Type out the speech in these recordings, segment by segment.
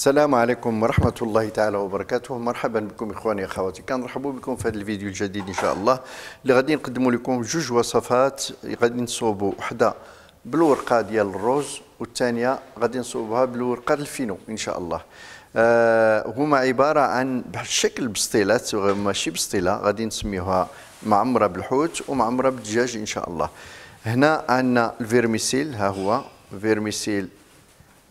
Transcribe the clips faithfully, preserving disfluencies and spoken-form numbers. السلام عليكم ورحمة الله تعالى وبركاته. مرحبا بكم إخواني أخواتي، كنرحبوا بكم في هذا الفيديو الجديد إن شاء الله اللي غادي نقدموا لكم جوج وصفات. غادي نصوبوا وحدة بالورقة ديال الروز والثانية غادي نصوبها بالورقة الفينو إن شاء الله. آه هما عبارة عن بحال شكل بسطيلات، ماشي بسطيلة، غادي نسميوها معمرة بالحوت ومعمرة بالدجاج إن شاء الله. هنا عندنا الفيرميسيل، ها هو فيرميسيل،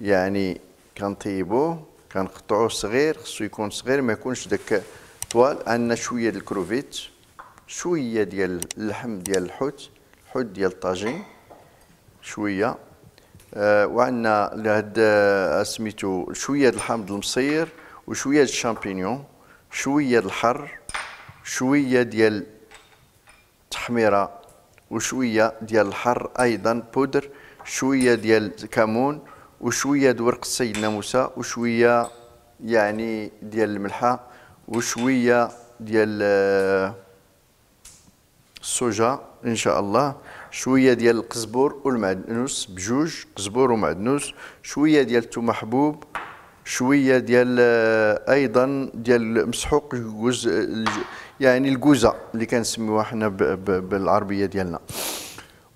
يعني كنطيبوه كنقطعوه صغير، خصو يكون صغير ما يكونش داك طوال. عندنا شويه ديال الكروفيت، شويه ديال اللحم ديال الحوت، الحوت ديال الطاجين شويه، آه وعندنا هاد سميتو شويه ديال حامض المصير وشويه ديال الشمبنيون، شويه ديال الحر، شويه ديال التحميره وشويه ديال الحر ايضا بودر، شويه ديال الكمون وشويه د ورق سيدنا موسى، وشويه يعني ديال الملحه، وشويه ديال الصوجا ان شاء الله، شويه ديال القزبور والمعدنوس بجوج، قزبور ومعدنوس، شويه ديال الثوم حبوب، شويه ديال ايضا ديال مسحوق جوز، يعني الجوزه اللي كنسميوها حنا بالعربيه ديالنا.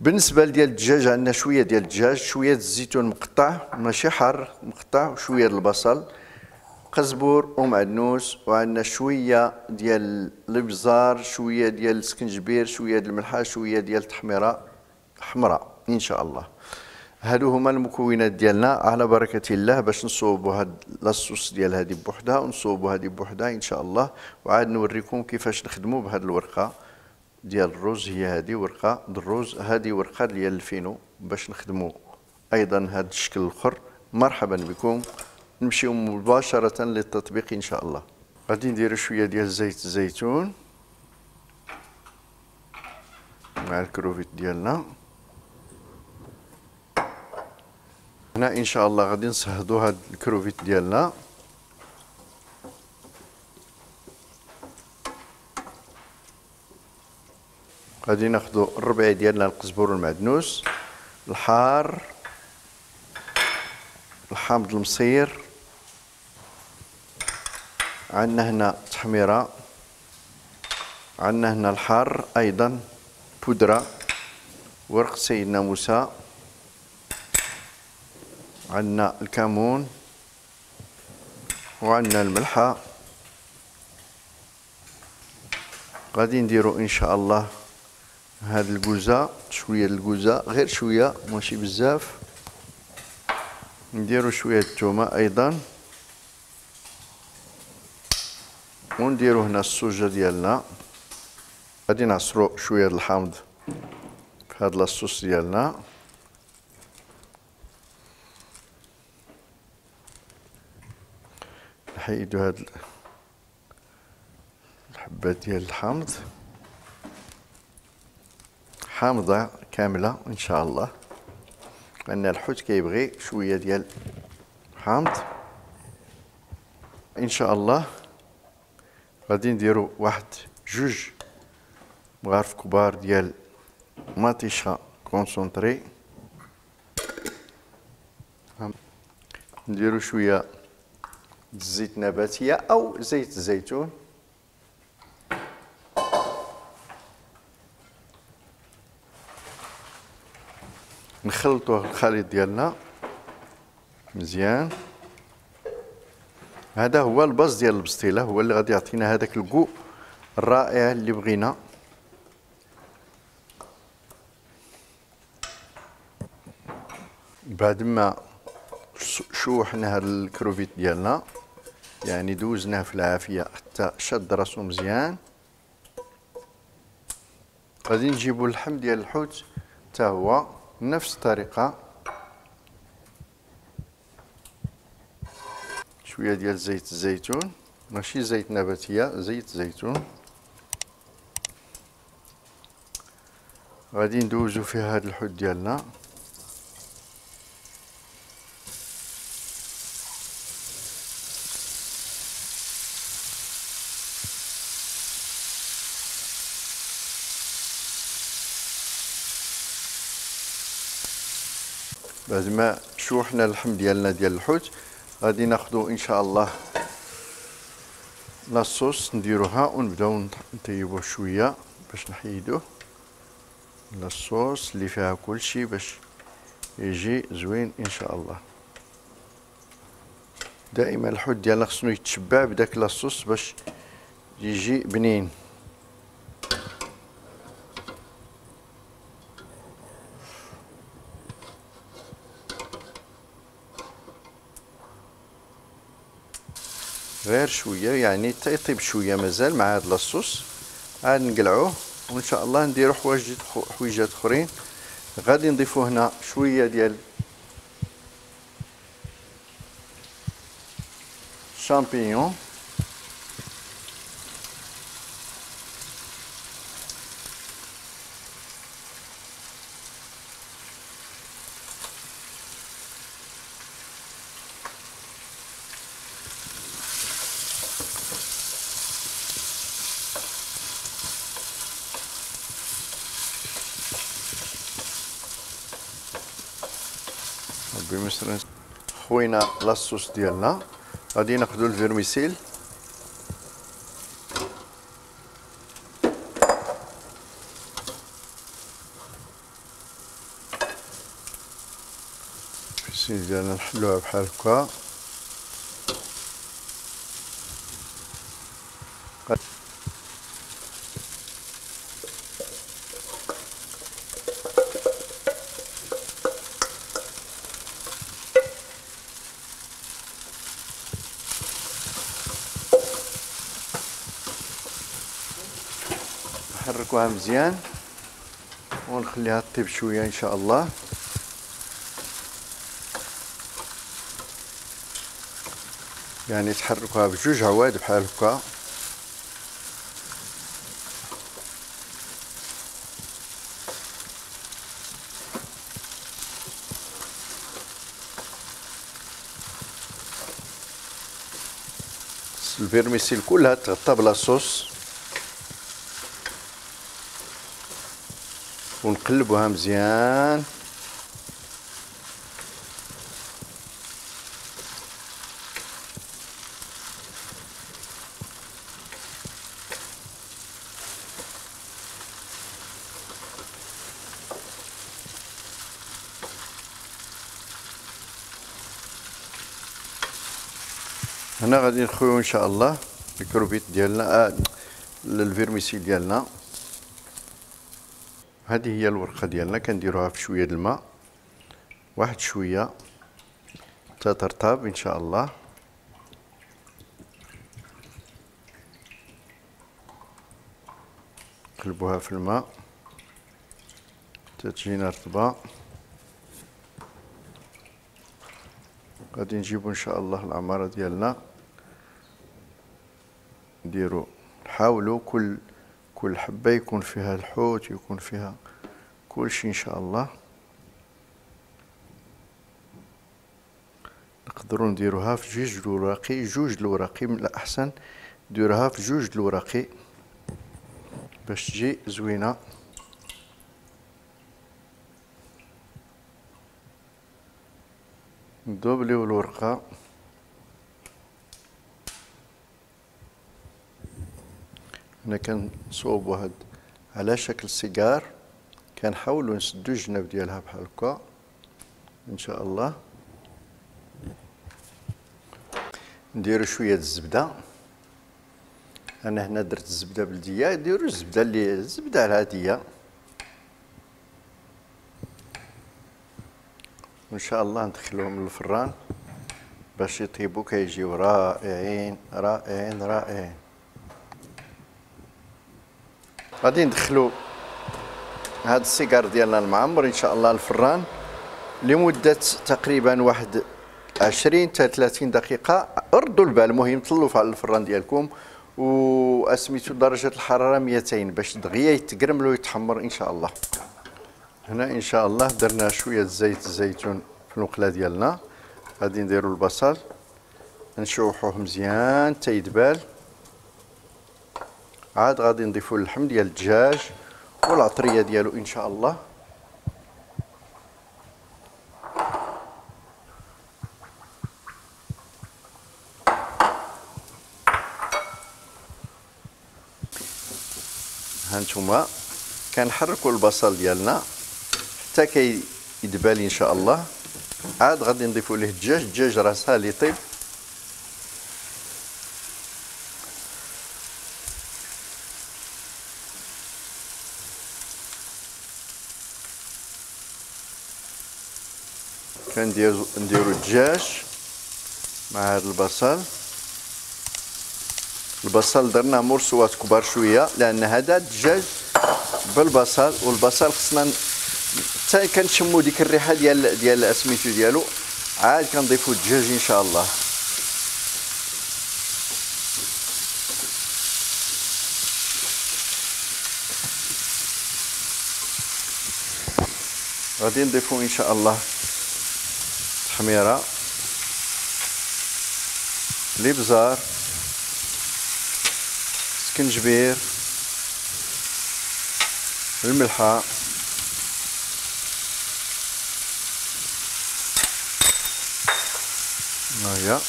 بالنسبه لديال الدجاج عندنا شويه ديال الدجاج، شويه الزيتون مقطع ماشي حار مقطع، وشويه البصل، قزبور ومعدنوس، وعندنا شويه ديال الابزار، شويه ديال الاسكنجبير، شويه ديال الملحه، شويه ديال التحميره حمراء ان شاء الله. هادو هما المكونات ديالنا على بركه الله باش نصوبوا هاد لاصوص ديال هذه بوحدها ونصوبوا هذه بوحدها ان شاء الله. وعاد نوريكم كيفاش نخدموا بهاد الورقه ديال الرز. هي هذه ورقه الرز، هذه ورقه ديال الفينو باش نخدموا ايضا هذا الشكل الاخر. مرحبا بكم، نمشيو مباشره للتطبيق ان شاء الله. غادي نديروا شويه ديال زيت الزيتون مع الكروفيت ديالنا هنا ان شاء الله. غادي نصهدوا هذا الكروفيت ديالنا غادي ناخذوا الربع ديالنا القزبور والمعدنوس، الحار، الحامض المصير، عندنا هنا التحميره، عندنا هنا الحار ايضا بودره، ورق سيدنا موسى، عندنا الكمون، وعندنا الملحه. غادي نديروا ان شاء الله هاد الجوزه، شويه الجوزه غير شويه ماشي بزاف، نديرو شويه الثومه ايضا، ونديرو هنا الصوجه ديالنا. غادي نعصرو شويه د الحامض في هاد لاصوص ديالنا، نحيدو هاد الحبات ديال الحامض حامضه كامله ان شاء الله، لان الحوت كيبغي شويه ديال الحامض ان شاء الله. غادي نديروا واحد جوج مغارف كبار ديال مطيشه كونسونطري، نديروا شويه الزيت نباتيه او زيت الزيتون، نخلطوا الخليط ديالنا مزيان. هذا هو الباص ديال البسطيله، هو اللي غادي يعطينا هذاك الكو الرائع اللي بغينا. بعد ما شوحنا هذا الكروفيت ديالنا، يعني دوزناه في العافيه حتى شد راسو مزيان، غادي نجيبوا اللحم ديال الحوت حتى هو نفس الطريقه، شويه ديال زيت الزيتون ماشي زيت نباتيه، زيت زيتون. غادي ندوزو في هذا الحوت ديالنا، بعد ما شوحنا اللحم ديالنا ديال الحوت غادي ناخدو ان شاء الله لاصوص نديروها ونبداو نطيبوه شويه باش نحيدوه لاصوص اللي فيها كلشي باش يجي زوين ان شاء الله. دائما الحوت ديالنا خصنو يتشبع بداك لاصوص باش يجي بنين. غير شويه يعني تيطيب شويه مازال مع هاد لاصوص، عاد نقلعوه وان شاء الله نديرو حوايج حويجات اخرين. غادي نضيفو هنا شويه ديال الشامبينيون بمصر. خوينا لاصوص ديالنا غادي ناخذ الفيرميسيل الفيرميسيل ديالنا نحلوها بحال هكا. نحركوها مزيان ونخليها تطيب شويه ان شاء الله. يعني تحركوها بجوج عواد بحال هكا الفيرميسيل كلها تغطى بلاصوص ونقلبوها مزيان. هنا غادي نخويو ان شاء الله الكروفيت ديالنا آه الفيرميسيل ديالنا. هذه هي الورقه ديالنا كنديروها بشويه ديال الماء واحد شويه حتى ترطب ان شاء الله. نقلبوها في الماء حتى تجينا رطبه. غادي نجيبو ان شاء الله العماره ديالنا نديرو نحاولوا كل كل حبة يكون فيها الحوت يكون فيها كل شيء إن شاء الله. نقدروا نديروها في جوج الوراقي جوج الوراقي من الأحسن نديروها في جوج الوراقي باش تجي زوينة. ندوبليو الورقة هنا كنصوبو هاد على شكل سيجار كنحاولو نسدو الجناب ديالها بحال هكا ان شاء الله. نديرو شويه د الزبده، انا هنا درت الزبده بلديه، ديرو الزبده اللي الزبده العاديه وان شاء الله ندخلوهم للفران باش يطيبو كيجيو رائعين رائعين رائعين. غادي ندخلو هاد السيجار ديالنا المعمر ان شاء الله الفران لمده تقريبا واحد عشرين حتى ثلاثين دقيقه. ردوا البال المهم طلوه على الفران ديالكم واسميتو درجه الحراره مئتين باش دغيا يتكرمل ويتحمر ان شاء الله. هنا ان شاء الله درنا شويه زيت الزيتون في الوقله ديالنا. غادي نديرو البصل نشوحوه مزيان حتى يدبال. عاد غادي نضيفوا اللحم ديال الدجاج والعطريه ديالو ان شاء الله. هانتوما كنحركوا البصل ديالنا حتى كيدبال ان شاء الله. عاد غادي نضيفوا ليه الدجاج، الدجاج راسها اللي طيب كنديروا نديروا الدجاج مع هذا البصل. البصل درنا مرسوات كبار شويه لان هذا الدجاج بالبصل، والبصل خصنا حتى كنشموا ديك الريحه ديال ديال اسميتو ديالو عاد كنضيفوا الدجاج ان شاء الله. غادي نضيفوا ان شاء الله التحميره، الابزار، اسكنجبير، الملحه، هاهي،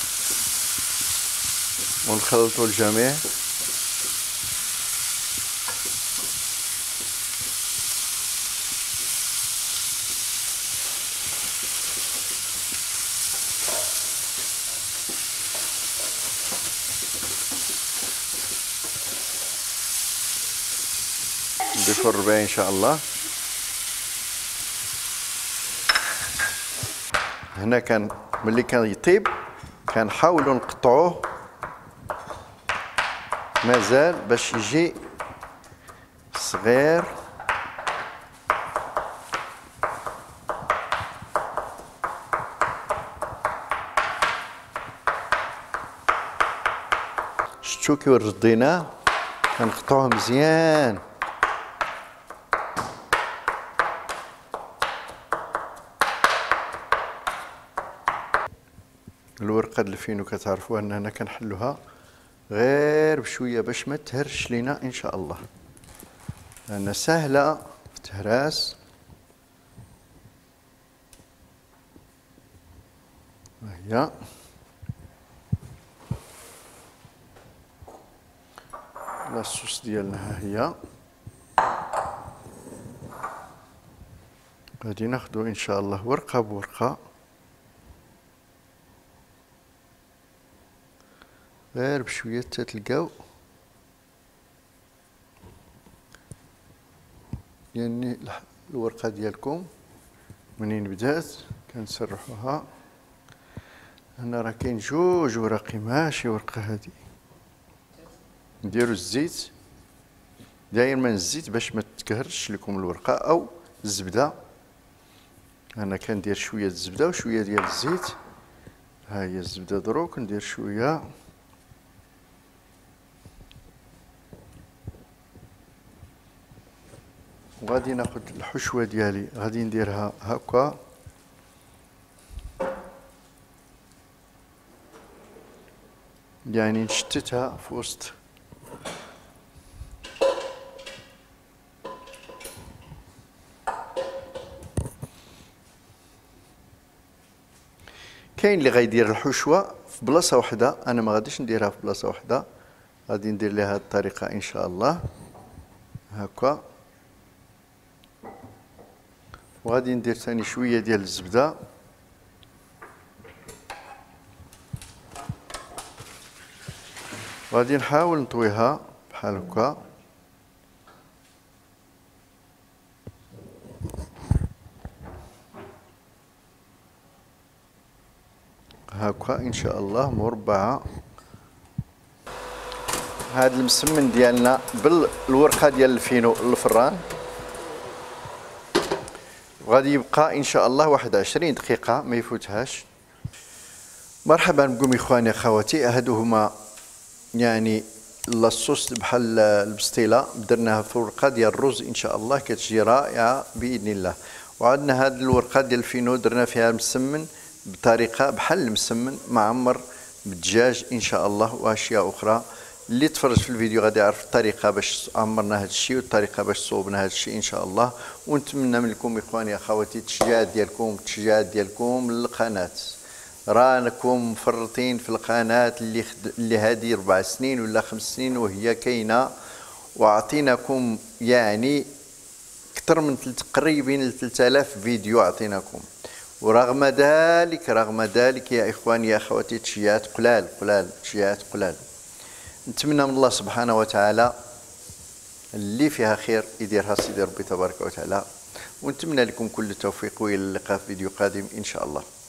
ونخلطوا الجميع. نضيفوا الربع ان شاء الله. هنا كان ملي كان يطيب كنحاولوا نقطعوه مازال باش يجي صغير. شتو كي رديناه كنقطعوه مزيان. الورقه د الفينو كتعرفوا ان هنا كنحلوها غير بشويه باش ما تهرش لينا ان شاء الله، لان سهله تهراس. هيا لاصوص ديالنا، ها هي غادي ناخذو ان شاء الله ورقه بورقه غير بشويه حتى تلقاو يعني الورقه ديالكم. منين بدات كنسرحوها. هنا راه كاين جوج وراقي ماشي ورقه. هذه نديروا الزيت دائما، الزيت باش ما تكهرش لكم الورقه او الزبده. انا كندير شويه الزبده وشويه ديال الزيت. ها هي الزبده دروك ندير شويه. غادي ناخذ الحشوه ديالي غادي نديرها هكا يعني نشتتها في وسط. كاين اللي غيدير الحشوه في بلاصه وحده، انا ما غاديش نديرها في بلاصه وحده، غادي ندير لها الطريقه ان شاء الله هكا. وغادي ندير ثاني شويه ديال الزبده. غادي نحاول نطويها بحال هكا. هكا ان شاء الله مربعه. هذا المسمن ديالنا بالورقه ديال الفينو الفران غادي يبقى ان شاء الله واحد عشرين دقيقه ما يفوتهاش. مرحبا بكم اخواني اخواتي. هادو هما يعني لاصوص بحال البسطيله درناها في ورقه ديال الرز ان شاء الله كتجي رائعه باذن الله. وعندنا هاد الورقه ديال الفينو درنا فيها مسمن بطريقه بحال المسمن معمر بالدجاج ان شاء الله واشياء اخرى. اللي تفرج في الفيديو غادي يعرف الطريقه باش عمرنا هذا الشيء والطريقه باش صوبنا هذا الشيء ان شاء الله. ونتمنى منكم اخواني اخواتي التشجيعات ديالكم التشجيعات ديالكم للقناه. رانكم مفرطين في القناه اللي خد... اللي هذه اربع سنين ولا خمس سنين وهي كاينه وعطيناكم يعني اكثر من قريبين ثلاثة آلاف فيديو عطيناكم. ورغم ذلك رغم ذلك يا اخواني يا اخواتي تشيات قلال قلال تشيات قلال. نتمنى من الله سبحانه وتعالى اللي فيها خير يديرها سيدي ربي تبارك وتعالى، ونتمنى لكم كل التوفيق، والى اللقاء في فيديو قادم ان شاء الله.